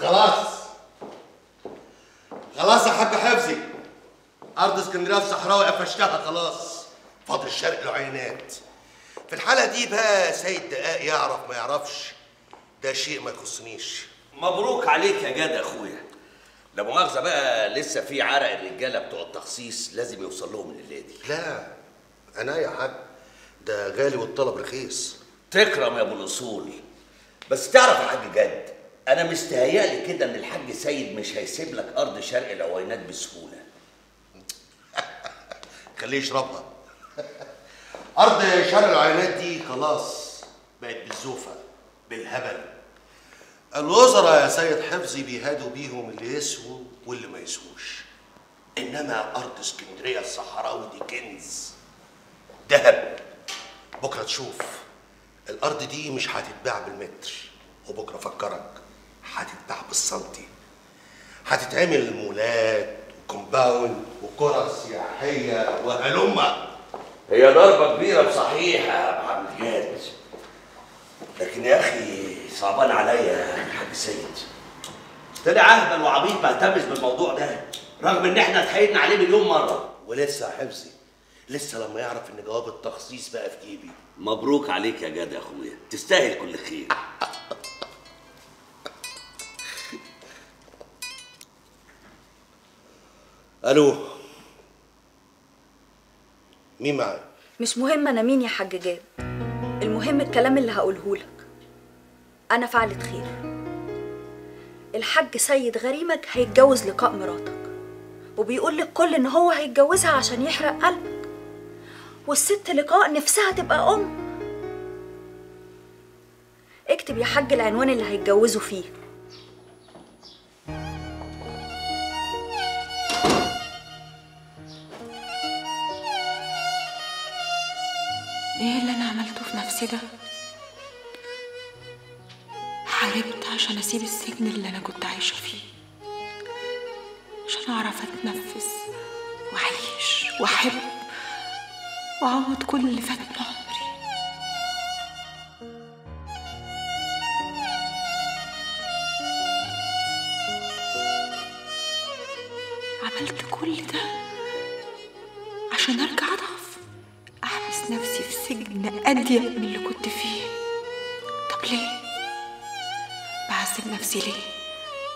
خلاص خلاص يا حاج حفظي، ارض اسكندريه في صحراوي قفشتها خلاص، فاضل الشرق له عينات. في الحاله دي بقى سيد دقاق يعرف ما يعرفش ده شيء ما يخصنيش. مبروك عليك يا جدع اخويا. لا مؤاخذه بقى، لسه في عرق الرجاله بتوع التخصيص لازم يوصل لهم الليله دي. لا انا يا حاج ده غالي والطلب رخيص. تكرم يا ابو الاصول. بس تعرف يا حاج جد، انا مستهيألي كده ان الحاج سيد مش هيسيب لك ارض شرق العوينات بسهوله. خليه يشربها. ارض شرق العوينات دي خلاص بقت بالزوفه بالهبل. الوزراء يا سيد حفظي بيهادوا بيهم اللي يسووا واللي ما يسووش، انما ارض اسكندريه الصحراوي دي كنز ذهب. بكره تشوف الارض دي مش هتتباع بالمتر، وبكره فكرك هتتباع بالسنتي. هتتعمل مولات وكومباوند وقرى سياحيه وهلمه. هي ضربه كبيره صحيح يا ابو عبد الجاد، لكن يا اخي صعبان عليا الحاج سيد. طلع اهبل وعبيط ما اهتمش بالموضوع ده، رغم ان احنا اتحايلنا عليه مليون مره. ولسه يا حفظي، لسه لما يعرف ان جواب التخصيص بقى في جيبي. مبروك عليك يا جدع اخويا، تستاهل كل خير. الو، مين معايا؟ مش مهم انا مين يا حاج جاد، المهم الكلام اللي هقولهولك. انا فعلت خير. الحاج سيد غريمك هيتجوز لقاء مراتك، وبيقول للكل ان هو هيتجوزها عشان يحرق قلبك، والست لقاء نفسها تبقى ام. اكتب يا حاج العنوان اللي هيتجوزوا فيه. ايه اللي انا عملته في نفسي ده؟ حاربت عشان اسيب السجن اللي انا كنت عايشه فيه، عشان اعرف اتنفس واعيش واحب واعوض كل اللي فات من عمري. عملت كل ده عشان ارجع اضعف، احبس نفسي في سجن اضيق من اللي كنت فيه. طب ليه؟ بعذب نفسي ليه؟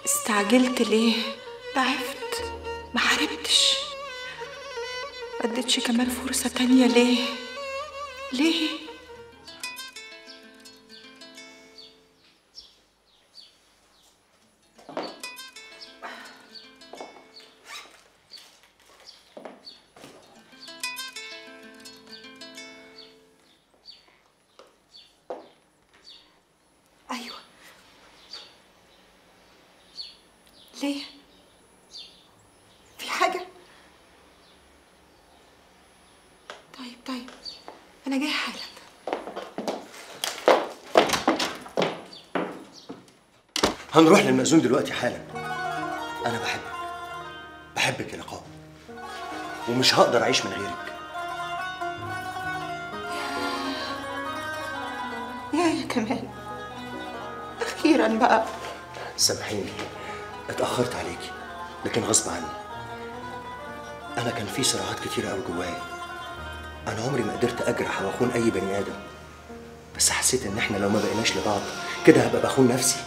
استعجلت ليه؟ ضعفت، ما حاربتش، ما اديتش كمان فرصة تانية ليه؟ ليه؟ أيوة ليه؟ في حاجة؟ طيب أنا جاي حالا. هنروح للمأذون دلوقتي حالا. أنا بحبك يا لقاء، ومش هقدر أعيش من غيرك. يا كمان أخيرا بقى. سامحيني اتأخرت عليكي، لكن غصب عني. أنا كان في صراعات كتيرة أوي جوايا. أنا عمري ما قدرت أجرح أو أخون أي بني آدم، بس حسيت إن إحنا لو ما بقيناش لبعض كده هبقى بخون نفسي.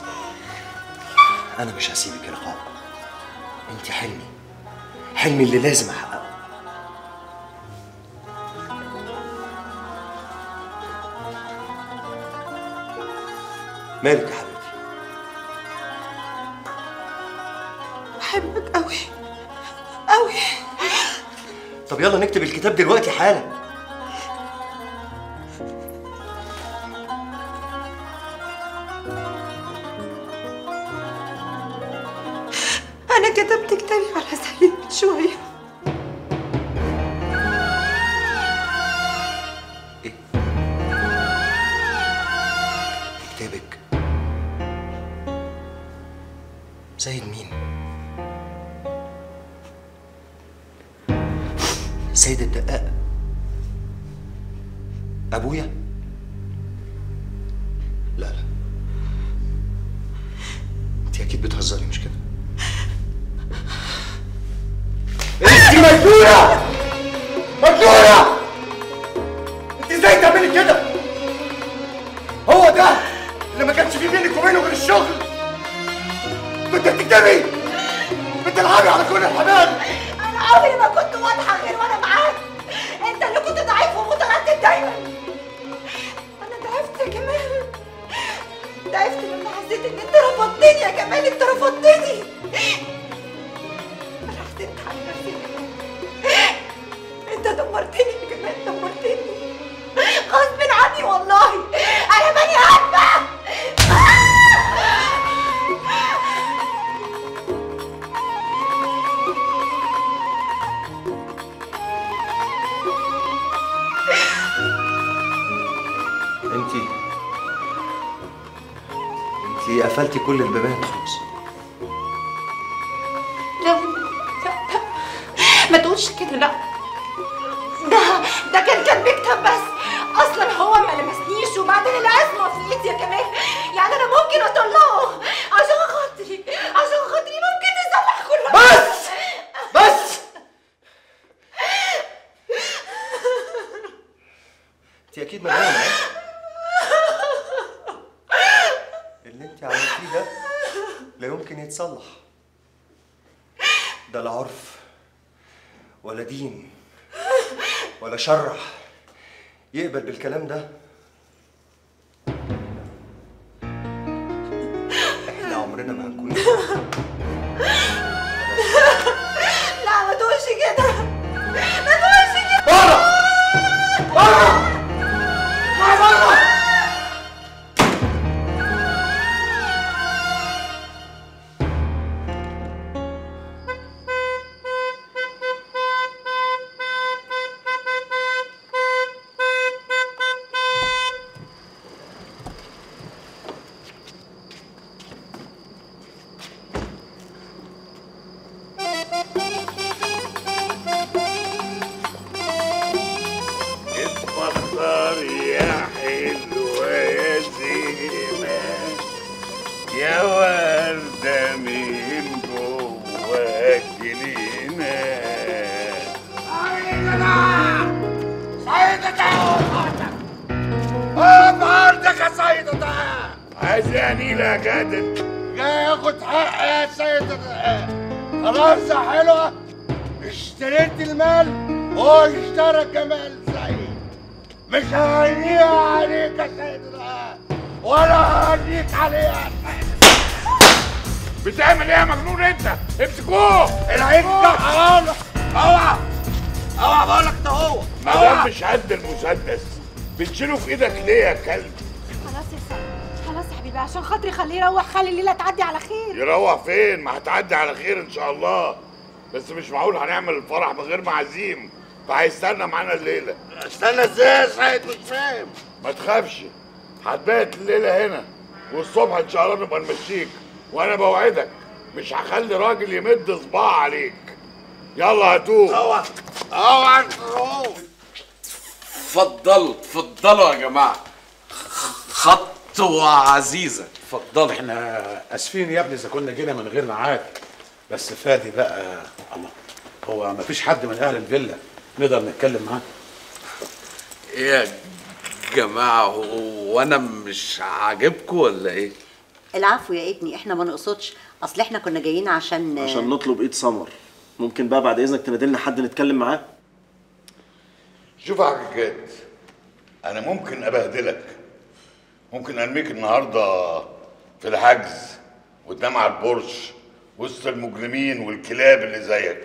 أنا مش هسيبك يا لقاء، أنت حلمي، حلمي اللي لازم أحققه. مالك يا حبيبي؟ بحبك أوي أوي. طب يلا نكتب الكتاب دلوقتي حالا. أنا كتبت كتابي على سعيد شوية. إيه؟ كتابك؟ سيد مين؟ سيد الدقاق ابويا؟ لا انت اكيد بتهزري مش كده؟ انت مجنونه! مجنونه! انت ازاي تعملي كده؟ هو ده اللي ما كانش فيه بينك وبينه غير الشغل! كنت بتكتبي! بتلعبي على كل الحبال! انا عمري ما كنت واضحه غير وانا معاك! انت اللي كنت ضعيف ومتردد دايما! انا ضعفت يا جمال! ضعفت لما حسيت ان انت رفضتني يا جمال! انت رفضتني! انا حسيت على نفسي يا جمال! انت دمرتني يا جمال! دمرتني! غصب عني والله! انا بني ادمه! انتي قفلتي كل البيبان خلاص. لا لا ما تقولش كده. لا ده كان بيكتب بس. اصلا هو ما لمسنيش وبعدين الازمه في ايدي يا جمال. يعني انا ممكن اطلقه عشان خاطري ممكن تصلح كل بس انتي اكيد مجنونه. اللي انت عملتيه ده لا يمكن يتصلح. ده لا عرف ولا دين ولا شرع يقبل بالكلام ده. احنا عمرنا ما هنكون. لا ما تقولش كده. ما تقولش كده. بره بره بره. بتشيله في ايدك ليه يا كلب؟ خلاص يا سيدي، خلاص يا حبيبي، عشان خاطري خليه يروح. خلي الليله تعدي على خير. يروح فين؟ ما هتعدي على خير ان شاء الله. بس مش معقول هنعمل الفرح من غير معازيم، فهيستنى معانا الليله. استنى ازاي يا سيد؟ مش فاهم. ما تخافش، هتبات الليله هنا والصبح ان شاء الله نبقى نمشيك، وانا بوعدك مش هخلي راجل يمد صباعه عليك. يلا هاتوه. اوعى اوعى تروح. اتفضلوا يا جماعه. خطوه عزيزه. اتفضل. احنا اسفين يا ابني اذا كنا جينا من غير ميعاد، بس فادي بقى. الله، هو مفيش حد من اهل الفيلا نقدر نتكلم معاه؟ يا جماعه هو انا مش عاجبكم ولا ايه؟ العفو يا ابني، احنا ما نقصدش. اصل احنا كنا جايين عشان نطلب ايد سمر. ممكن بقى بعد اذنك تنادي لنا حد نتكلم معاه؟ شوف يا حاج جاد، أنا ممكن أبهدلك، ممكن أرميك النهارده في الحجز وتنام على البورش وسط المجرمين والكلاب اللي زيك،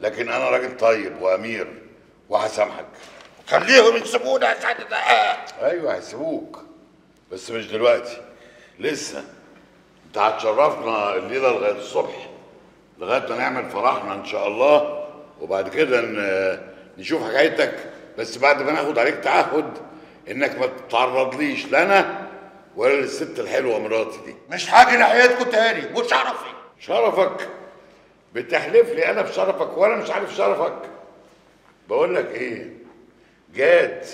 لكن أنا راجل طيب وأمير وهسامحك. خليهم يسيبونا يا سعد. أيوه هيسيبوك، بس مش دلوقتي، لسه. أنت هتشرفنا الليلة لغاية الصبح، لغاية ما نعمل فرحنا إن شاء الله، وبعد كده نشوف حكايتك. بس بعد ما ناخد عليك تعهد انك ما تتعرضليش لا انا ولا للست الحلوه مراتي دي. مش هاجي ناحيتكم تاني وشرفي. شرفك؟ بتحلف لي انا بشرفك وانا مش عارف شرفك؟ بقول لك ايه؟ جاد،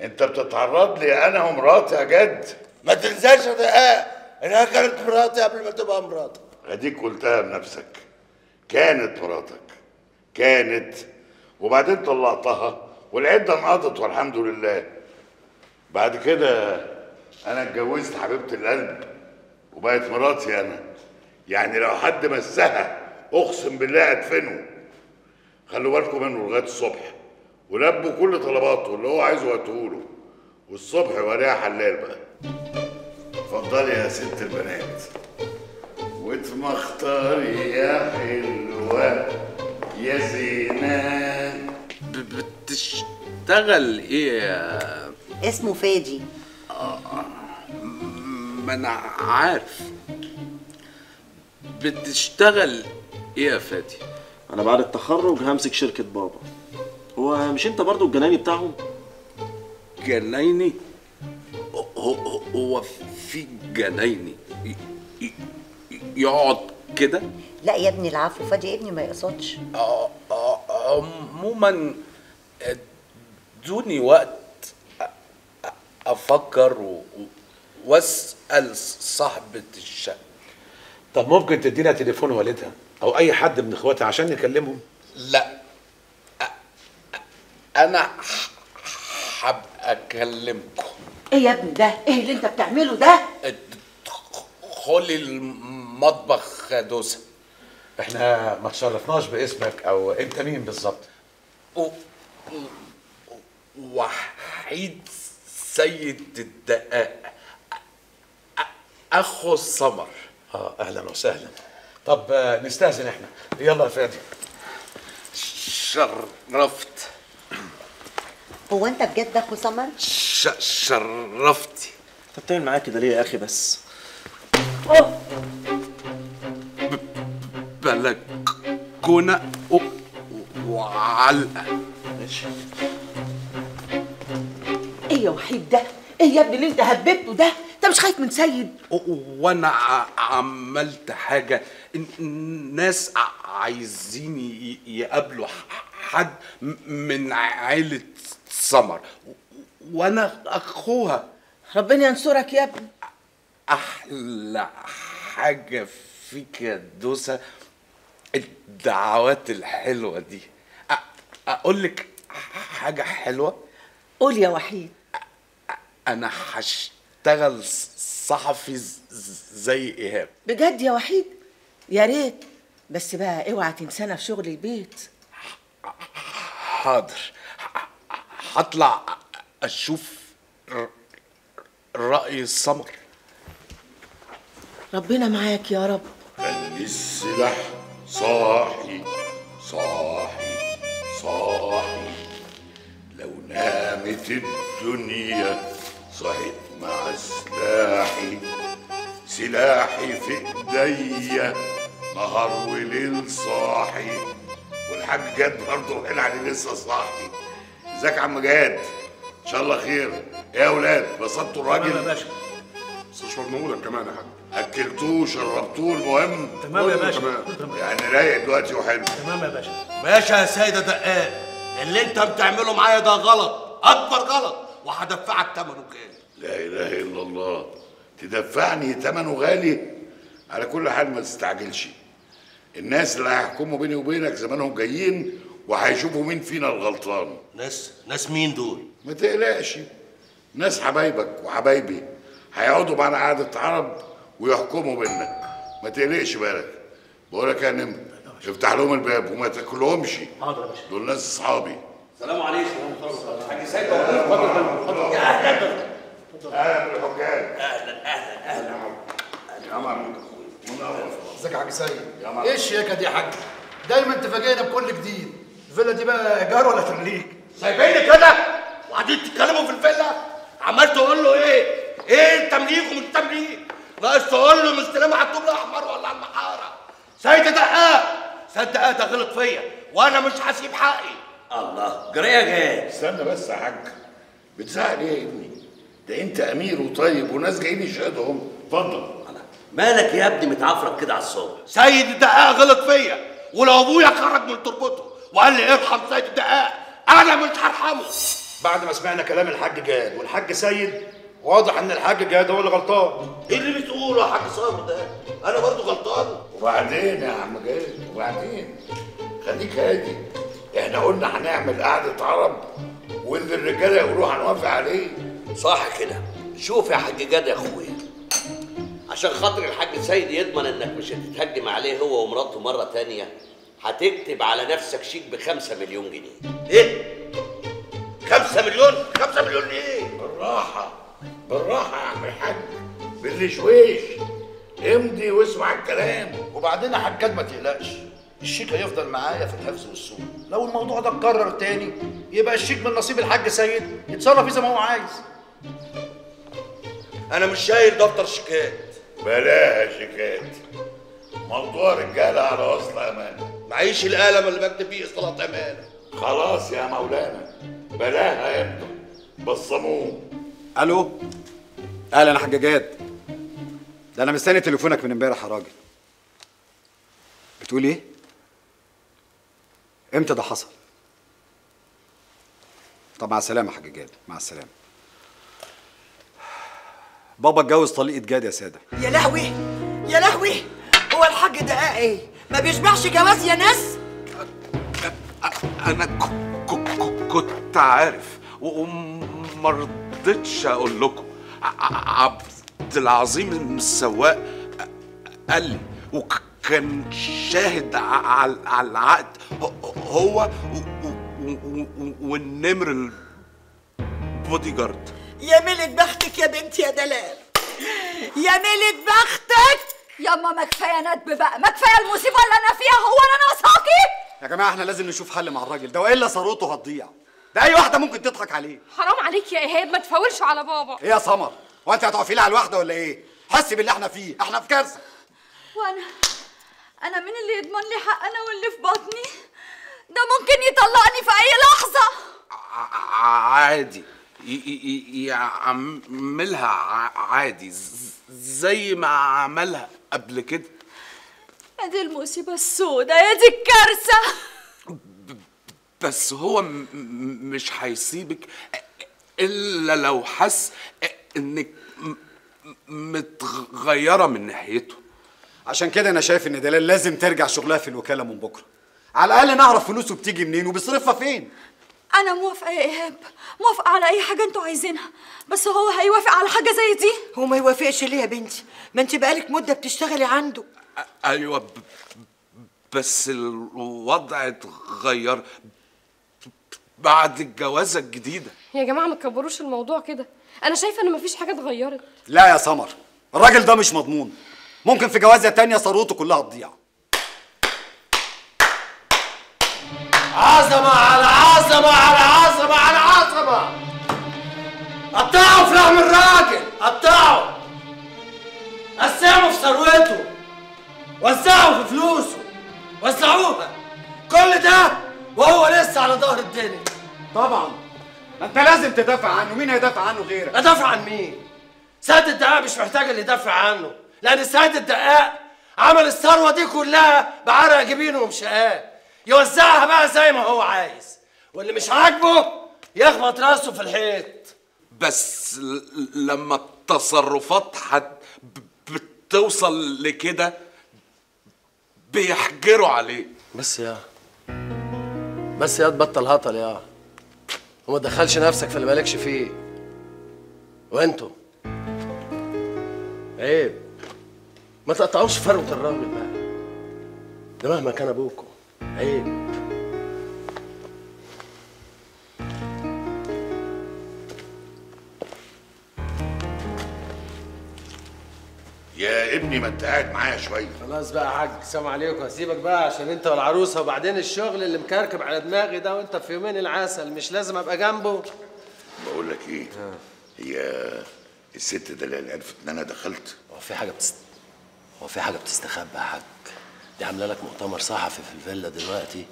انت بتتعرض لي انا ومراتي يا جاد؟ ما تنساش يا دقاق، انها كانت مراتي قبل ما تبقى مراتك. اديك قلتها بنفسك، كانت مراتك، كانت، وبعدين طلعتها والعده انقضت والحمد لله. بعد كده انا اتجوزت حبيبه القلب وبقت مراتي انا، يعني لو حد مسها اقسم بالله ادفنه. خلوا بالكم منه لغايه الصبح ولبوا كل طلباته اللي هو عايزه وقتهوله، والصبح وريها حلال بقى. اتفضلي يا ست البنات. واتمختاري يا حلوه يا زينان. بتشتغل ايه يا؟ اسمه فادي. ما انا عارف. بتشتغل ايه يا فادي؟ انا بعد التخرج همسك شركه بابا. هو مش انت برضو الجنايني بتاعهم؟ جنايني؟ هو في جنايني يقعد كده؟ لا يا ابني العفو، فادي ابني ما يقصدش. عموما ادوني وقت افكر واسال صاحبه الشقه. طب ممكن تدينا تليفون والدها او اي حد من اخواتها عشان نكلمهم؟ لا انا هبقى اكلمكم. ايه يا ابني ده؟ ايه اللي انت بتعمله ده؟ ادخلي المطبخ يا دوسه. احنا ما تشرفناش باسمك، او انت مين بالظبط؟ وحيد سيد الدقائق، اخو السمر. اهلا وسهلا. طب نستأذن احنا، يلا يا فادي. شرفت. هو انت بجد اخو سمر؟ شرفتي. انت بتعمل معايا كده ليه يا اخي بس؟ بلكونه وعلقه. ماشي. ايه يا وحيد ده؟ ايه يا ابني اللي انت هببته ده؟ انت مش خايف من سيد؟ وانا عملت حاجه؟ الناس عايزين يقابلوا حد من عيله سمر وانا اخوها. ربنا ينصرك يا ابني. احلى حاجه فيك يا دوسه الدعوات الحلوه دي. اقول لك حاجه حلوه؟ قول يا وحيد. انا هشتغل صحفي زي ايهاب. بجد يا وحيد؟ يا ريت، بس بقى اوعى تنسانا في شغل البيت. حاضر، هطلع اشوف راي السمر. ربنا معاك يا رب. خلي السلاح صاحي صاحي صاحي، لو نامت الدنيا صحيت مع سلاحي. سلاحي في ايديا نهار وليل صاحي. والحاج جاد برضه قال علي لسه صاحي. ازيك يا عم جاد؟ ان شاء الله خير. ايه يا اولاد بسطتوا الراجل؟ تمام يا باشا. استشورناه لك كمان يا حاج. اكلتوه شربتوه المهم؟ تمام يا باشا. تمام يعني رايق دلوقتي وحلو. تمام يا باشا. باشا يا سيدة دقاق، اللي انت بتعمله معايا ده غلط، اكبر غلط، وهدفعك ثمنه غالي. لا اله الا الله. تدفعني ثمنه غالي؟ على كل حال ما تستعجلش. الناس اللي هيحكموا بيني وبينك زمانهم جايين وهيشوفوا مين فينا الغلطان. ناس مين دول؟ ما تقلقش، ناس حبايبك وحبايبي هيقعدوا معانا قعده عرب ويحكموا بينا. ما تقلقش بالك، بقول لك يا نمر افتح لهم الباب وما تاكلهمش. حاضر يا باشا. دول ناس اصحابي. السلام عليكم. حاج سيد اتفضل. اهلا بالحجاج. اهلا يا عم. ازيك يا حاج سيد؟ ايه الشياكه دي يا حاج؟ دايما تفاجئنا بكل جديد. الفيلا دي بقى ايجار ولا تمليك؟ سايبيني كده وقاعدين تتكلموا في الفيلا. عمال تقول له ايه التمليك ومش تمليك، ناقص تقول له مستلمه على الطوب الاحمر ولا على المحاره. سيد دقاق، سيد دقاق ده غلط فيا وانا مش هسيب حقي. الله جري يا جاد. استنى بس يا حاج، بتزعل ايه يا ابني؟ ده انت امير وطيب وناس جايين يشهدهم. اتفضل. مالك يا ابني متعفرك كده على الصوت؟ سيد الدقاق غلط فيا، ولو ابويا خرج من تربته وقال لي ارحم سيد الدقاق انا مش هرحمه. بعد ما سمعنا كلام الحاج جاد والحاج سيد واضح ان الحاج جهاد هو اللي غلطان. ايه اللي بتقوله يا حاج صابر ده؟ انا برضه غلطان. وبعدين يا عم جاد، وبعدين خليك هادي. احنا قلنا هنعمل قعده عرب واللي الرجاله يقولوا هنوافق عليه. صح كده. شوف يا حاج جاد يا اخويا، عشان خاطر الحاج سيد يضمن انك مش هتتهجم عليه هو ومراته مره تانيه، هتكتب على نفسك شيك ب5 مليون جنيه. ايه؟ 5 مليون؟ 5 مليون ايه؟ بالراحه بالراحه يا عم الحاج، بالشويش، امضي واسمع الكلام. وبعدين يا حاج ما تقلقش، الشيك هيفضل معايا في الحفظ والصون، لو الموضوع ده اتكرر تاني يبقى الشيك من نصيب الحاج سيد يتصرف فيه زي ما هو عايز. انا مش شايل دفتر شيكات. بلاها شيكات، موضوع رجاله على وصل امانه. معيش القلم اللي بكتب بيه اصطلاحات امانه. خلاص يا مولانا بلاها يا ابني، بصموه. الو. اهلا يا حاج جاد، ده انا مستني تليفونك من امبارح يا راجل. بتقول ايه؟ امتى ده حصل؟ طب مع السلامه يا حاج جاد، مع السلامه. بابا اتجوز طليقة جاد يا سادة. يا لهوي يا لهوي، هو الحاج ده ايه؟ ما بيشبعش جواز يا ناس؟ انا كنت عارف وما رضيتش اقول لكم. عبد العظيم السواق قال لي، وكان شاهد على العقد هو والنمر البودي جارد. يا ملك بختك يا بنتي يا دلال، يا ملك بختك. ياما ما كفايه ندب بقى، ما كفايه المصيبه اللي انا فيها. هو انا ناقصاكي؟ يا جماعه احنا لازم نشوف حل مع الراجل ده، والا ثروته هتضيع. ده اي واحده ممكن تضحك عليه. حرام عليك يا ايهاب، ما تفاولش على بابا. ايه يا سمر، هو انت هتقفي لي على الواحده ولا ايه؟ حسي باللي احنا فيه، احنا في كارثه. وانا مين اللي يضمن لي حق انا واللي في بطني؟ ده ممكن يطلقني في اي لحظه. عادي، يعملها عادي زي ما عملها قبل كده. ادي المصيبه السوداء، يا دي الكارثه. بس هو مش هيسيبك الا لو حس انك متغيره من ناحيته. عشان كده انا شايف ان دلال لازم ترجع شغلها في الوكاله من بكره، على الاقل نعرف فلوسه بتيجي منين وبيصرفها فين. أنا موافقة يا إيهاب، موافقة على أي حاجة أنتوا عايزينها، بس هو هيوافق على حاجة زي دي؟ هو ما يوافقش ليه يا بنتي؟ ما أنت بقالك مدة بتشتغلي عنده. أيوه، بس الوضع اتغير بعد الجوازة الجديدة. يا جماعة ما تكبروش الموضوع كده، أنا شايفة إن مفيش حاجة اتغيرت. لا يا سمر، الراجل ده مش مضمون، ممكن في جوازة تانية ثروته كلها تضيع. عظمة على عظمة على عظمة على عظمة. قطعوا في لحم الراجل، قطعوا، قسموا في ثروته، وزعوا في فلوسه، وزعوها. كل ده وهو لسه على ظهر الدنيا. طبعا ما انت لازم تدافع عنه، مين هيدافع عنه غيرك؟ ادافع عن مين؟ سيد الدقاق مش محتاج اللي يدافع عنه، لان سيد الدقاق عمل الثروة دي كلها بعرق جبينه ومشقاه، يوزعها بقى زي ما هو عايز، واللي مش عاجبه يخبط راسه في الحيط. بس لما التصرفات بتوصل لكده بيحجروا عليه. بس يا تبطل هطل يا، وما تدخلش نفسك في اللي مالكش فيه. وانتم عيب، ما تقطعوش فروة الراجل بقى ده مهما كان ابوكم. عيب. يا ابني ما انت قاعد معايا شويه. خلاص بقى يا حاج، سلام عليكم. هسيبك بقى عشان انت والعروسه، وبعدين الشغل اللي مكركب على دماغي ده وانت في يومين العسل، مش لازم ابقى جنبه. بقول لك ايه، هي الست ده اللي عرفت ان انا دخلت؟ هو في حاجه بتستخبى يا حاج؟ دي عامله لك مؤتمر صحفي في الفيلا دلوقتي،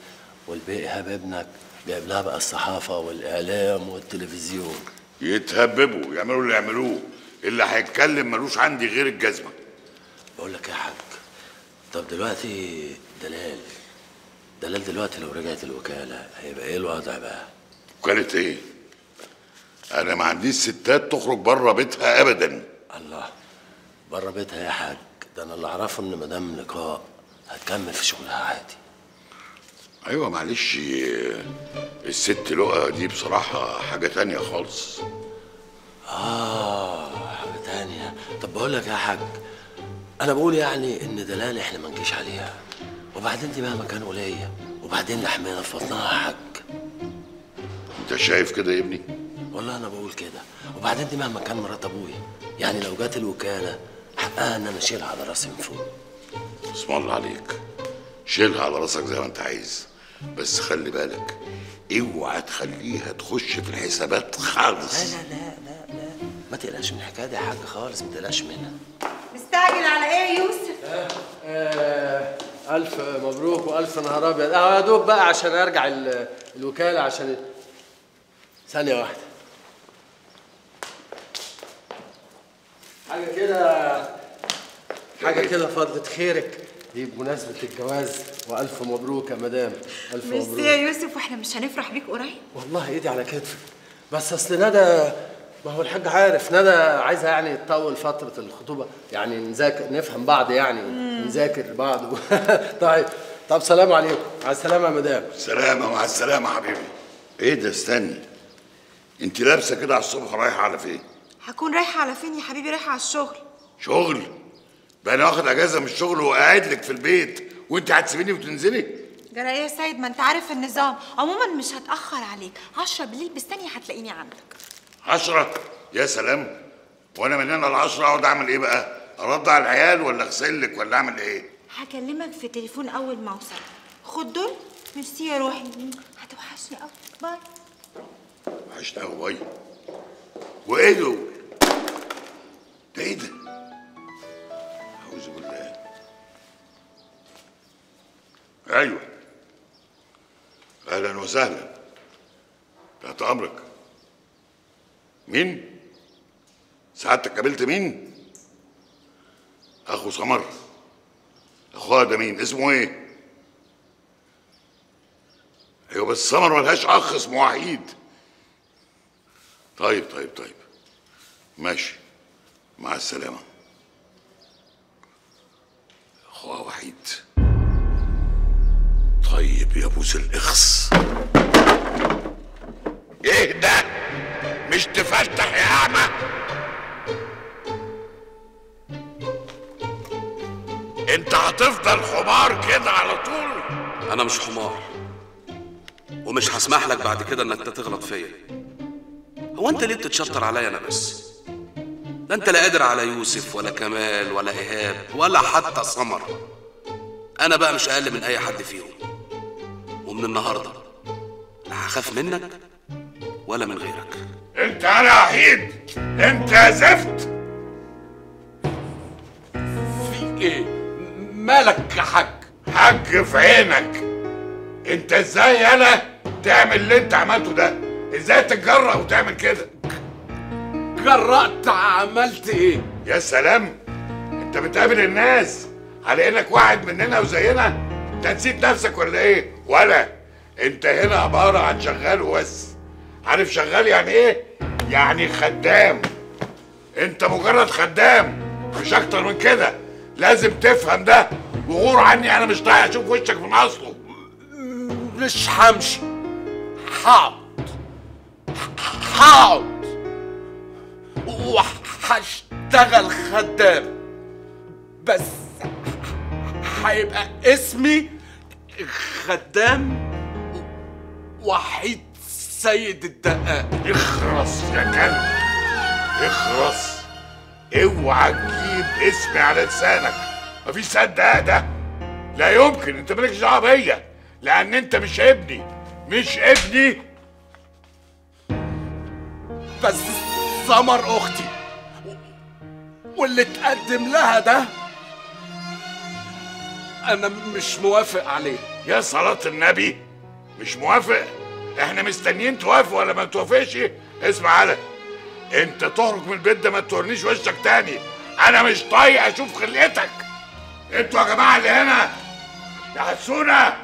والبي ايهاب ابنك جايب لها بقى الصحافه والاعلام والتلفزيون. يتهببوا يعملوا اللي يعملوه، اللي هيتكلم ملوش عندي غير الجزمه. بقول لك يا حاج، طب دلوقتي دلال دلوقتي لو رجعت الوكاله هيبقى ايه الوضع بقى؟ وكاله ايه؟ انا ما عنديش ستات تخرج بره بيتها ابدا. الله، بره بيتها يا حاج؟ ده انا اللي اعرفه ان مدام لقاء هتكمل في شغلها عادي. ايوه معلش، الست لقا دي بصراحه حاجه تانية خالص. حاجه تانية. طب بقول لك يا حاج، انا بقول يعني ان دلال احنا ما نجيش عليها، وبعدين دي بقى مكان وليه، وبعدين لحمينا في بطنها يا حاج. انت شايف كده يا ابني؟ والله انا بقول كده. وبعدين دي مهما كان مرات ابويا، يعني لو جات الوكاله حقها ان انا اشيلها على راسي من فوق. بسم الله عليك، شيلها على راسك زي ما انت عايز، بس خلي بالك اوعى تخليها تخش في الحسابات خالص. لا لا لا لا، ما تقلقش من الحكايه دي يا حاج خالص، ما تقلقش منها. مستعجل على ايه يا يوسف؟ الف مبروك والف نهار ابيض. يا دوب بقى عشان ارجع الوكاله. عشان ثانيه واحده حاجه كده، حاجه كده فضلة خيرك دي بمناسبة الجواز، وألف مبروك يا مدام، ألف مبروك. ميرسي يا يوسف، واحنا مش هنفرح بيك قريب؟ والله إيدي على كتفك، بس أصل ندى، ما هو الحاج عارف ندى عايزة يعني تطول فترة الخطوبة، يعني نذاكر نفهم بعض، يعني نذاكر بعض. طيب طب سلام عليكم، على السلامة يا مدام. سلامة وعلى السلامة يا حبيبي. إيه ده، استني، أنت لابسة كده على الصبح رايحة على فين؟ هكون رايحة على فين يا حبيبي؟ رايحة على الشغل. شغل؟ بقى انا واخد اجازه من الشغل وقاعد لك في البيت وانت هتسيبيني وتنزلي؟ جرى ايه يا سيد؟ ما انت عارف النظام. عموما مش هتاخر عليك، 10 بالليل بالثانيه هتلاقيني عندك. 10؟ يا سلام، وانا من هنا ل10 اقعد اعمل ايه بقى؟ ارضع العيال ولا اغسلك ولا اعمل ايه؟ هكلمك في تليفون اول ما اوصل. خد دول. ميرسي يا روحي، هتوحشني قوي. باي. وحشتني قوي. باي. وايه دول؟ ده ايه ده؟ أعوذ بالله. أيوه، أهلا وسهلا، تحت أمرك. مين؟ سعادتك قابلت مين؟ أخو سمر. أخوها ده مين؟ اسمه إيه؟ أيوه بس سمر ملهاش أخ، اسمه وحيد. طيب طيب طيب، ماشي، مع السلامة. وحيد. طيب يا بوز الاخص. ايه ده؟ مش تفتح يا اعمى؟ انت هتفضل حمار كده على طول؟ انا مش حمار، ومش هسمح لك بعد كده انك تغلط فيا. هو انت ليه بتتشطر عليا انا بس؟ ده انت لا قادر على يوسف ولا كمال ولا ايهاب ولا حتى سمر. انا بقى مش اقل من اي حد فيهم، ومن النهارده لا هخاف منك ولا من غيرك. انت انا وحيد، انت زفت. في ايه؟ مالك يا حاج؟ حاج في عينك، انت ازاي انا تعمل اللي انت عملته ده؟ ازاي تتجرأ وتعمل كده؟ جرأت عملت ايه؟ يا سلام، انت بتقابل الناس على انك واحد مننا وزينا؟ انت نسيت نفسك ولا ايه؟ ولا انت هنا عباره عن شغال وبس. عارف شغال يعني ايه؟ يعني خدام. انت مجرد خدام، مش اكتر من كده، لازم تفهم ده. وغور عني، انا مش طايق اشوف وشك من اصله. مش همشي، هقعد وهشتغل خدام، بس هيبقى اسمي خدام وحيد سيد الدقاق. اخرس يا كلب، اخرس، اوعى تجيب اسمي على لسانك. مفيش صدق ده، لا يمكن. انت مالكش دعوه بيا، لان انت مش ابني، مش ابني. بس سمر اختي، واللي اتقدم لها ده انا مش موافق عليه. يا صلاة النبي، مش موافق؟ احنا مستنيين توافق ولا ما توافقش. اسمع، على انت تخرج من البيت ده ما تورنيش وشك تاني، انا مش طايق اشوف خلقتك. انتوا يا جماعه اللي هنا، يا حسونه،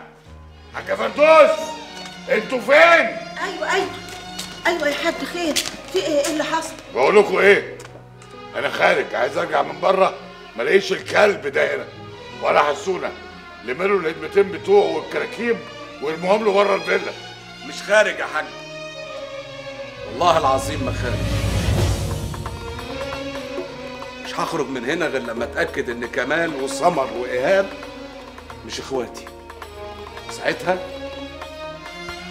حاجه فردوس، انتوا فين؟ ايوه ايوه ايوه يا حاج، خير. في ايه اللي حصل؟ بقول لكم ايه؟ انا خارج عايز ارجع من بره ما الاقيش الكلب ده هنا ولا حسونه، لملوا الهدمتين بتوعه والكراكيب ويرموهم له بره الفيلا. مش خارج يا حاج، والله العظيم ما خارج. مش هخرج من هنا غير لما اتاكد ان كمال وسمر وايهاب مش اخواتي، ساعتها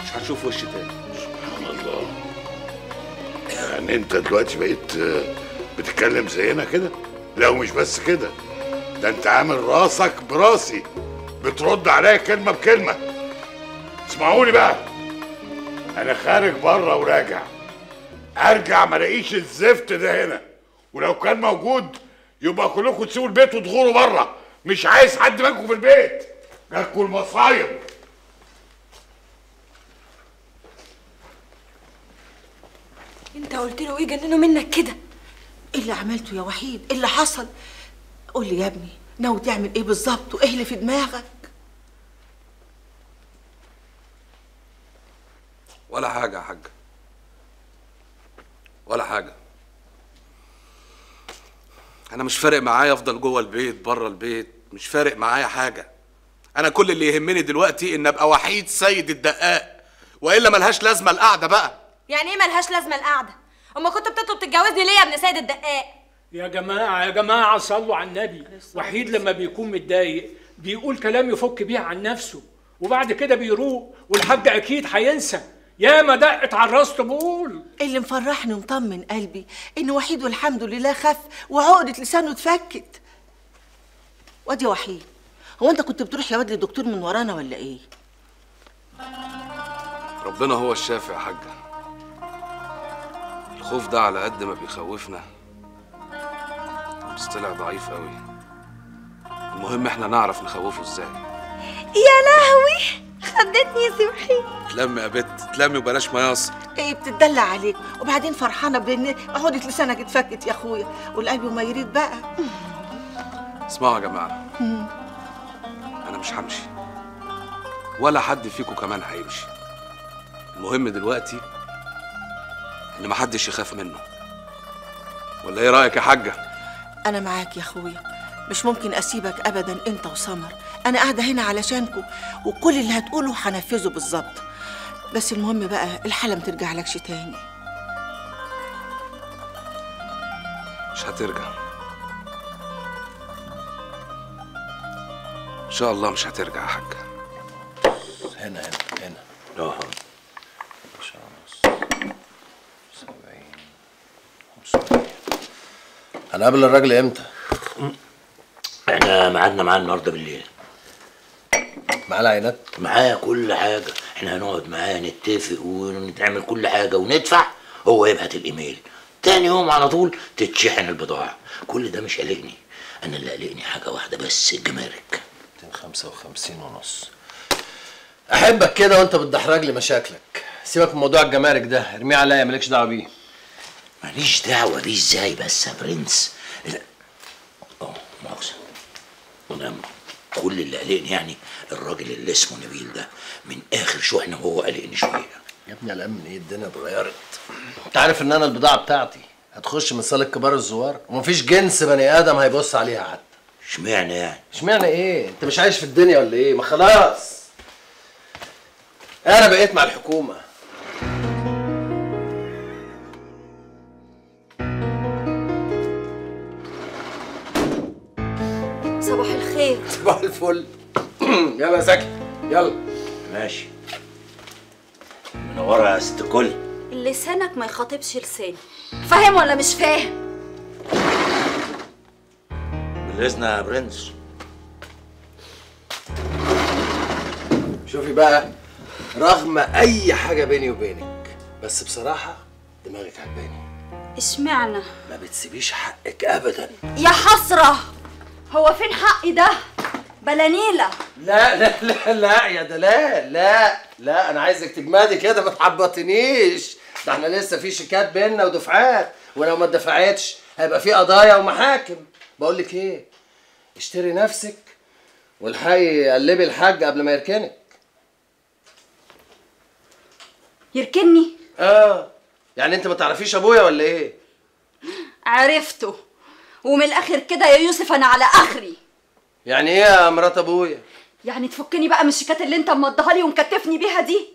مش هنشوف وش تاني. سبحان الله، يعني انت دلوقتي بقيت بتتكلم زينا كده؟ لو مش بس كده، ده انت عامل راسك براسي، بترد عليا كلمه بكلمه. اسمعوني بقى، انا خارج بره وراجع، ارجع ما الاقيش الزفت ده هنا، ولو كان موجود يبقى كلكم تسيبوا البيت وتغوروا بره، مش عايز حد منكم في البيت، جاتكم المصايب. انت قلت له ايه جننوا منك كده؟ ايه اللي عملته يا وحيد؟ ايه اللي حصل؟ قول لي يا ابني، ناوي تعمل ايه بالظبط وايه اللي في دماغك؟ ولا حاجه يا حاجه، ولا حاجه. انا مش فارق معايا افضل جوه البيت بره البيت، مش فارق معايا حاجه. انا كل اللي يهمني دلوقتي ان ابقى وحيد سيد الدقاق، والا ملهاش لازمه القعده بقى. يعني ايه ملهاش لازمه القعده؟ اما كنت بتطلب تتجوزني ليه يا ابن سيد الدقاق؟ يا جماعه يا جماعه صلوا على النبي. وحيد لما بيكون متضايق بيقول كلام يفك بيه عن نفسه، وبعد كده بيروق، والحاج اكيد هينسى. ياما دق اتعرضت بقول. اللي مفرحني ومطمن قلبي ان وحيد والحمد لله خف وعقده لسانه اتفكت. وادي وحيد، هو انت كنت بتروح يا واد للدكتور من ورانا ولا ايه؟ ربنا هو الشافع يا حاجه. الخوف ده على قد ما بيخوفنا بس طلع ضعيف قوي. المهم احنا نعرف نخوفه ازاي. يا لهوي خدتني يا سمحي. تلمي يا بت، تلمي وبلاش مياصر. ايه بتتدلع عليك؟ وبعدين فرحانه بان عقده لسانك اتفكت يا اخويا، والقلب وما يريد بقى. اسمعوا يا جماعه، انا مش همشي ولا حد فيكم كمان هيمشي. المهم دلوقتي ان محدش يخاف منه، ولا ايه رايك يا حاجه؟ انا معاك يا اخويا، مش ممكن اسيبك ابدا انت وسمر، انا قاعده هنا علشانكم، وكل اللي هتقوله هنفذه بالظبط. بس المهم بقى الحاله ما ترجعلكش تاني. مش هترجع ان شاء الله، مش هترجع يا حاجه. هنا هنا هنا 70 50. هنقابل الراجل امتى؟ احنا ميعادنا معاه النهارده بالليل. معاه العينات؟ معاه كل حاجه، احنا هنقعد معاه نتفق ونتعمل كل حاجه وندفع، هو يبعت الايميل، تاني يوم على طول تتشحن البضاعه. كل ده مش قلقني، انا اللي قلقني حاجه واحده بس، الجمارك. 255.5. احبك كده وانت بتدحرج لي مشاكلك، سيبك من موضوع الجمارك ده، ارميه عليا مالكش دعوه بيه. ماليش دعوه بيه ازاي بس يا برنس؟ مؤاخذة، ونعم كل اللي قلقني يعني الراجل اللي اسمه نبيل ده، من اخر شحنه وهو قلقني شويه. يا ابني قلقان من ايه؟ الدنيا اتغيرت. انت عارف ان انا البضاعه بتاعتي هتخش من صاله كبار الزوار، ومفيش جنس بني ادم هيبص عليها حتى. اشمعنى يعني؟ اشمعنى ايه؟ انت مش عايش في الدنيا ولا ايه؟ ما خلاص انا بقيت مع الحكومه. صباح الخير. صباح الفل. يلا يا زكي، يلا. ماشي. منوره يا ست الكل. لسانك ما يخاطبش لساني، فاهم ولا مش فاهم؟ بالإذن يا برنس. شوفي بقى، رغم أي حاجة بيني وبينك، بس بصراحة دماغك عجباني. اشمعنى؟ ما بتسيبيش حقك أبداً. يا حسرة، هو فين حقي ده؟ بلانيلة. لا لا لا لا يا دلال، لا لا، أنا عايزك تجمدي كده، ما تحبطنيش، ده احنا لسه في شيكات بينا ودفعات، ولو ما اتدفعتش هيبقى في قضايا ومحاكم. بقول لك إيه؟ اشتري نفسك والحقي قلبي الحاج قبل ما يركنك. يركني؟ آه يعني انت ما تعرفيش ابويا ولا ايه؟ عرفته، ومن الاخر كده يا يوسف انا على اخري. يعني ايه يا مرات ابويا؟ يعني تفكني بقى من الشيكات اللي انت مضاها لي ومكتفني بيها دي،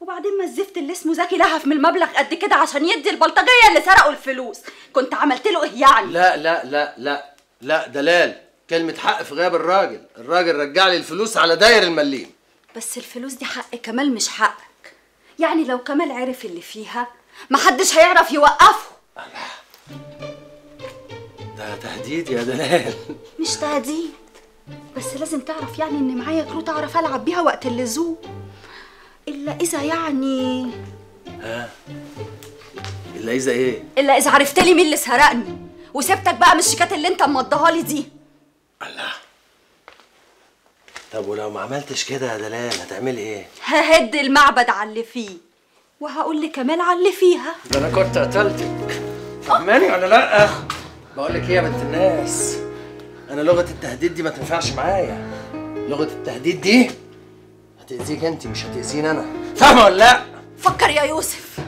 وبعدين ما الزفت اللي اسمه زكي لهف من المبلغ قد كده عشان يدي البلطجيه اللي سرقوا الفلوس، كنت عملت له ايه يعني؟ لا لا لا لا لا دلال، كلمه حق في غياب الراجل، الراجل رجع لي الفلوس على داير المليم. بس الفلوس دي حق كمال مش حقك، يعني لو كمال عرف اللي فيها محدش هيعرف يوقفه. ده تهديد يا دلال. مش تهديد، بس لازم تعرف يعني ان معايا كروت اعرف العب بيها وقت اللزوم، الا اذا يعني ها الا اذا ايه؟ الا اذا عرفت لي مين اللي سرقني وسبتك بقى من الشيكات اللي انت مضاها لي دي. الله، طب ولو ما عملتش كده يا دلال هتعملي ايه؟ ههد المعبد على اللي فيه، وهقول لكمال على اللي فيها. ده انا كنت قتلتك، فاهماني ولا لا؟ بقول لك ايه يا بنت الناس، انا لغه التهديد دي ما تنفعش معايا، لغه التهديد دي هتأذيك انت مش هتأذيني انا، فاهمه ولا لا؟ فكر يا يوسف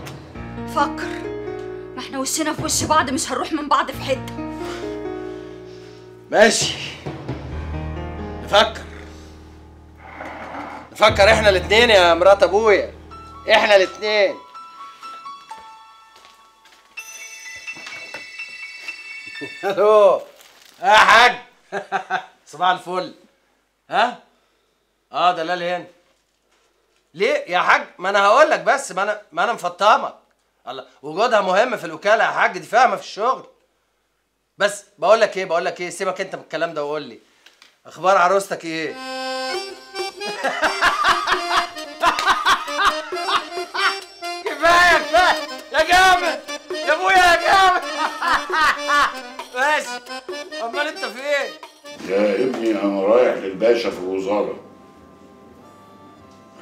فكر، ما احنا وشنا في وش بعض، مش هنروح من بعض في حته. ماشي، نفكر احنا الاتنين يا مرات ابويا، احنا الاتنين. الو يا حاج، صباح الفل. ها؟ اه دلال هنا. ليه يا حاج؟ ما انا هقول لك، بس ما انا مفطمك. الله، وجودها مهم في الوكاله يا حاج، دي فاهمه في الشغل. بس بقول لك ايه، سيبك انت من الكلام ده وقول لي اخبار عروستك ايه؟ كفايه يا جامد يا ابويا يا جامد. ماشي، امال انت فين؟ يا ابني انا رايح للباشا في الوزاره.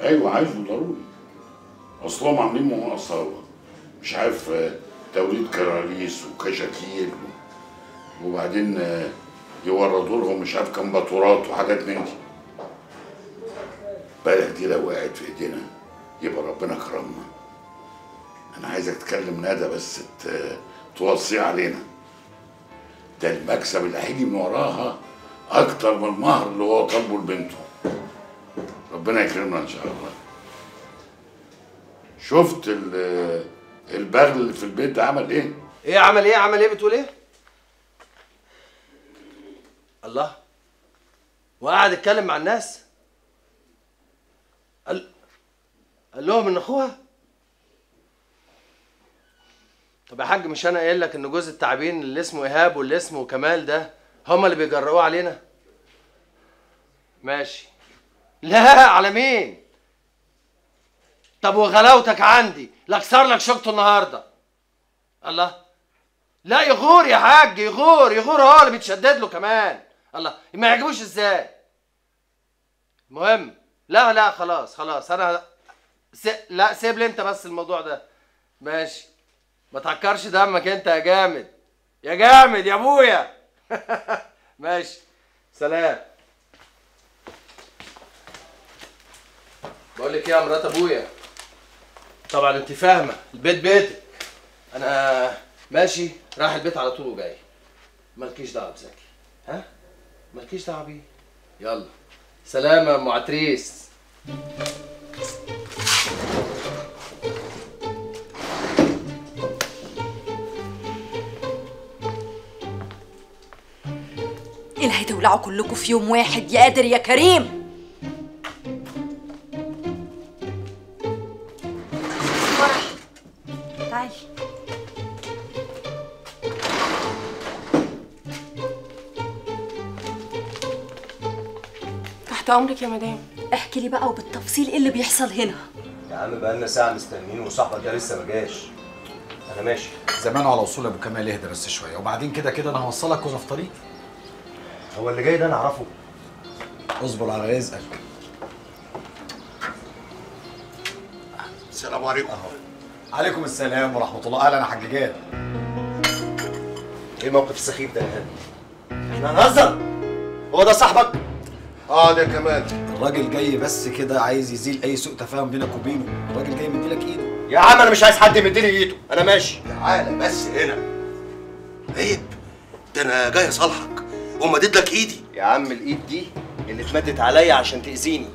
ايوه عايزه ضروري، اصلهم عاملين مناقصه، مش عارف توليد كراريس وكشاكيل، وبعدين يوردوا لهم مش عارف كام باتورات وحاجات من دي. بالك دي لو وقعت في ايدينا يبقى ربنا كرمنا. انا عايزك تكلم ندى بس توصي علينا، ده المكسب اللي هيجي من وراها اكتر من المهر اللي هو طالبه لبنته. ربنا يكرمنا ان شاء الله. شفت البغل اللي في البيت ده عمل ايه؟ ايه عمل ايه؟ عمل ايه بتقول ايه؟ الله، وقعد اتكلم مع الناس؟ قال لهم ان اخوها؟ طب يا حاج مش انا قايل لك ان جوز التعبين اللي اسمه ايهاب واللي اسمه كمال ده هما اللي بيجرؤوا علينا؟ ماشي. لا، على مين؟ طب وغلاوتك عندي، لا اكسر لك شوكته النهارده. الله، لا يغور يا حاج، يغور هو اللي بيتشدد له كمان. الله، ما يعجبوش ازاي؟ المهم لا خلاص انا لا سيب لي انت بس الموضوع ده، ماشي، ما تعكرش دمك انت يا جامد يا ابويا. ماشي، سلام. بقول لك ايه يا مرات ابويا، طبعا انت فاهمه البيت بيتك، انا ماشي رايح البيت على طول وجاي، مالكيش دعوه بزكي، ها؟ مالكيش دعوه بيه. يلا سلام يا ام عتريس. ايه اللي هتولعوا كلكم في يوم واحد؟ يا قادر يا كريم. تعالي تحت امرك يا مدام. احكي لي بقى وبالتفصيل ايه اللي بيحصل هنا يا عم. بقالنا ساعه مستنيين وصاحبك ده لسه ما جاش. انا ماشي زمان على وصول ابو كمال. اهدى بس شويه، وبعدين كده انا هوصلك وانا في طريقي. هو اللي جاي ده انا اعرفه. اصبر على رزقك. السلام عليكم. عليكم السلام ورحمه الله. اهلا يا حاج جاد. ايه الموقف السخيف ده يا هاني؟ احنا هنهزر؟ هو ده صاحبك؟ اه ده كمان. الراجل جاي بس كده عايز يزيل اي سوء تفاهم بينك وبينه، الراجل جاي مديلك ايده. يا عم انا مش عايز حد يمدلي ايده، انا ماشي. تعالى بس هنا. عيب، ده انا جاي اصالحك ومديت لك ايدي. يا عم الايد دي اللي اتمدت عليا عشان تاذيني.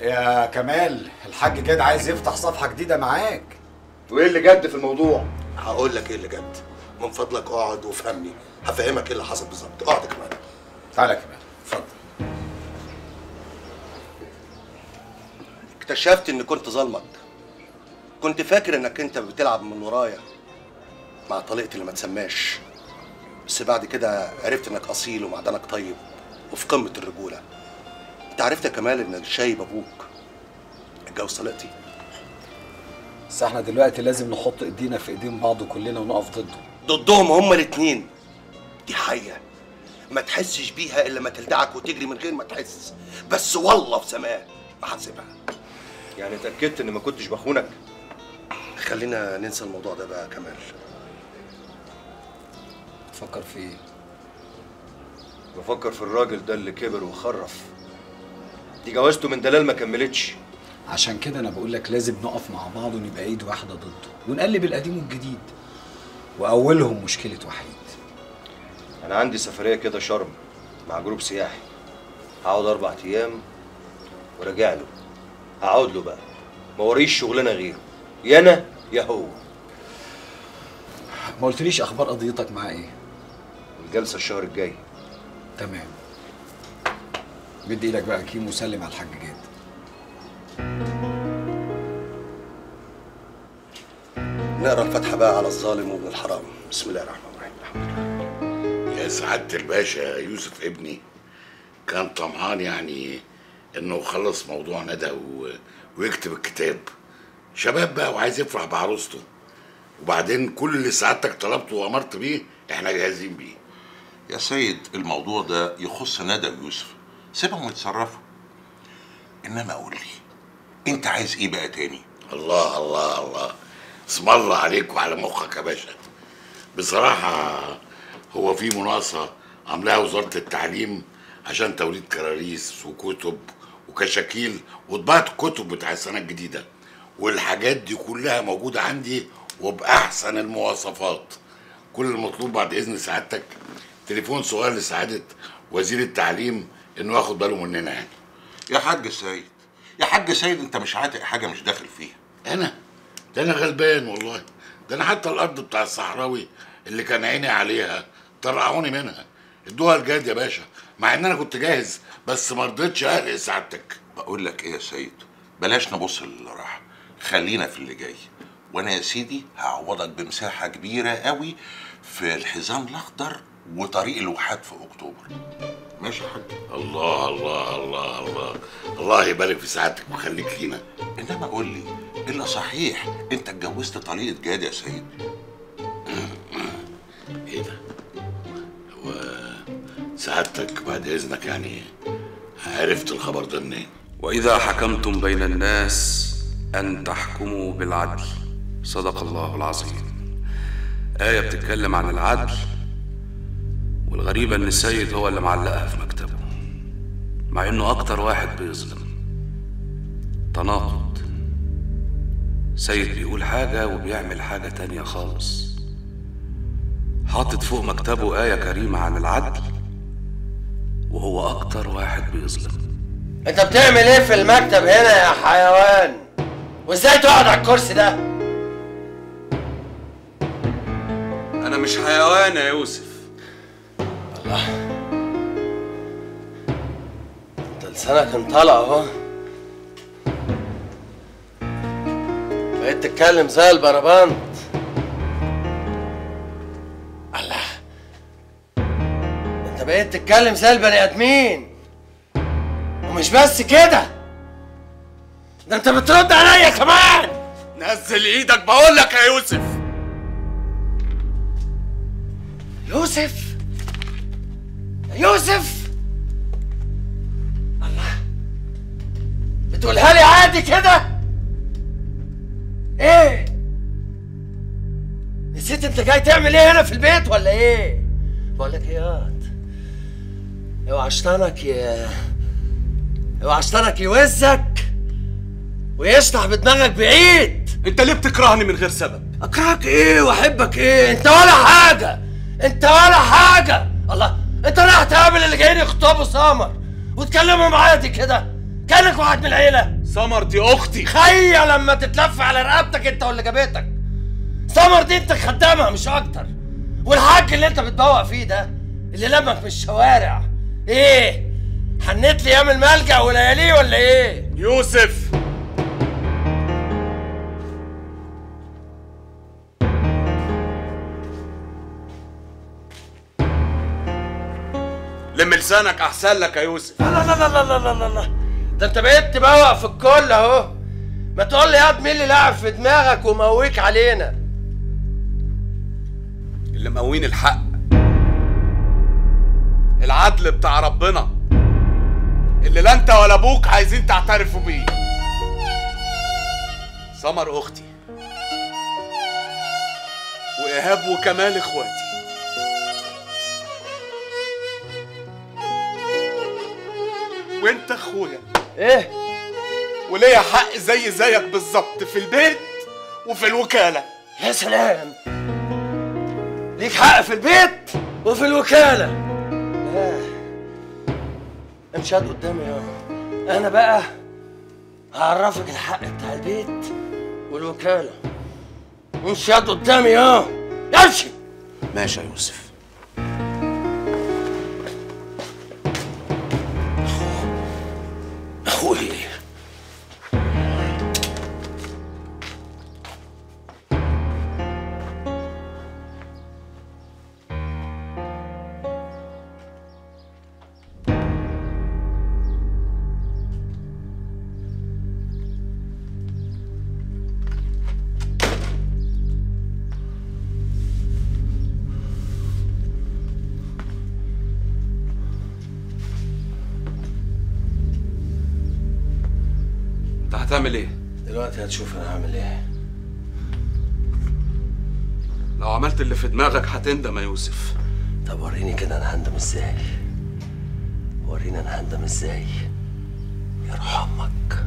يا كمال، الحاج جد عايز يفتح صفحه جديده معاك. وايه اللي جد في الموضوع؟ هقول لك ايه اللي جد. من فضلك اقعد وافهمني، هفهمك ايه اللي حصل بالظبط. اقعد يا كمال. تعالى يا كمال. اتفضل. اكتشفت اني كنت ظالمك. كنت فاكر انك انت بتلعب من ورايا مع طليقتي اللي ما تسماش، بس بعد كده عرفت انك اصيل ومعدنك طيب وفي قمه الرجوله. انت عرفت يا كمال انك شايب ابوك اتجوز طليقتي. بس احنا دلوقتي لازم نحط ايدينا في ايدين بعض كلنا ونقف ضدهم هما الاتنين. دي حقيقه ما تحسش بيها الا ما تلدعك وتجري من غير ما تحس، بس والله في سماه ما هسيبها. يعني اتاكدت ان ما كنتش بخونك؟ خلينا ننسى الموضوع ده بقى. كمال بتفكر في ايه؟ بفكر في الراجل ده اللي كبر وخرف. دي جوازته من دلال ما كملتش. عشان كده انا بقول لك لازم نقف مع بعض ونبقى ايد واحده ضده ونقلب القديم والجديد، واولهم مشكله وحيد. انا عندي سفريه كده شرم مع جروب سياحي، هقعد 4 ايام وراجع له. هقعد له بقى، ما وريش شغلانه غيره، يا انا يا هو. ما قلتليش اخبار قضيتك معاه ايه؟ الجلسه الشهر الجاي. تمام. مد ايدك بقى كيمو وسلم على الحاج جاد. نقرا الفاتحه بقى على الظالم وابن الحرام. بسم الله الرحمن الرحيم. الحمد لله. يا سعاده الباشا، يوسف ابني كان طمعان يعني انه يخلص موضوعنا ده ويكتب الكتاب. شباب بقى وعايز يفرح بعروسته، وبعدين كل اللي سعادتك طلبته وامرت بيه احنا جاهزين بيه. يا سيد الموضوع ده يخص ندى ويوسف، سيبهم يتصرفوا. انما قول لي انت عايز ايه بقى تاني؟ الله الله الله، اسم الله عليك وعلى مخك يا باشا. بصراحه هو في مناقصه عاملاها وزاره التعليم عشان توليد كراريس وكتب وكشاكيل وطباعه الكتب بتاع السنه الجديده، والحاجات دي كلها موجوده عندي وباحسن المواصفات. كل المطلوب بعد اذن سعادتك تليفون صغير لسعاده وزير التعليم انه ياخد باله مننا يعني. يا حاج سيد، يا حاج سيد انت مش عاتق حاجه مش داخل فيها. انا ده انا غلبان والله، ده انا حتى الارض بتاع الصحراوي اللي كان عيني عليها طرقعوني منها، ادوها الجاد يا باشا، مع ان انا كنت جاهز بس ما رضيتش اقلق سعادتك. بقول لك ايه يا سيد، بلاش نبص اللي راح، خلينا في اللي جاي. وانا يا سيدي هعوضك بمساحه كبيره قوي في الحزام الاخضر وطريق الواحات في اكتوبر. ماشي يا حاج؟ الله الله الله الله الله يبارك في سعادتك ويخليك فينا. انما قول لي الا صحيح، انت اتجوزت طليقه جاد يا سيد؟ ايه ده؟ هو سعادتك بعد اذنك يعني عرفت الخبر ده منين؟ واذا حكمتم بين الناس أن تحكموا بالعدل. صدق الله العظيم. آية بتتكلم عن العدل، والغريبة إن السيد هو اللي معلقها في مكتبه، مع إنه أكتر واحد بيظلم. تناقض، سيد بيقول حاجة وبيعمل حاجة تانية خالص. حاطط فوق مكتبه آية كريمة عن العدل وهو أكتر واحد بيظلم. أنت بتعمل إيه في المكتب هنا يا حيوان؟ وازاي تقعد على الكرسي ده؟ أنا مش حيوان يا يوسف. الله، أنت لسانك كان طالع أهو، بقيت تتكلم زي البربنت. الله، أنت بقيت تتكلم زي البني آدمين. ومش بس كده، ده انت بترد عليا كمان. نزل ايدك بقول لك يا يوسف. يوسف يوسف، الله، بتقولها لي عادي كده؟ ايه نسيت انت جاي تعمل ايه هنا في البيت ولا ايه؟ بقول لك ايه، اوعى عشتانك اوعى عشتانك يوزك ويشطح بدماغك بعيد. انت ليه بتكرهني من غير سبب؟ اكرهك ايه واحبك ايه؟ انت ولا حاجه، انت ولا حاجه. الله، انت رايح تقابل اللي جايين يخطبوا سمر وتكلمهم عادي كده كانك واحد من العيله؟ سمر دي اختي. خيا لما تتلف على رقبتك انت واللي جابتك. سمر دي انت خدامها مش اكتر، والحاج اللي انت بتبوق فيه ده اللي لمك من الشوارع ايه؟ حنيت لي ايام الملجأ ولياليه ولا ايه؟ يوسف لم لسانك احسن لك يا يوسف. لا لا لا لا لا لا لا، ده انت بقيت تبوق في الكل اهو. ما تقول لي ياض مين اللي لعب في دماغك ومقويك علينا؟ اللي مقوين الحق، العدل بتاع ربنا اللي لا انت ولا ابوك عايزين تعترفوا بيه. سمر اختي وايهاب وكمال اخواتي. وانت اخويا. ايه؟ وليا حق زي زيك بالظبط في البيت وفي الوكاله. يا سلام، ليك حق في البيت وفي الوكاله. امشي هات قدامي يابا، انا بقى هعرفك الحق بتاع البيت والوكاله. امشي هات قدامي يابا، امشي. ماشي يا يوسف. اخويا هتعمل ايه؟ دلوقتي هتشوف انا هعمل ايه. لو عملت اللي في دماغك هتندم يا يوسف. طب وريني كده انا هندم ازاي؟ وريني انا هندم ازاي؟ يرحمك.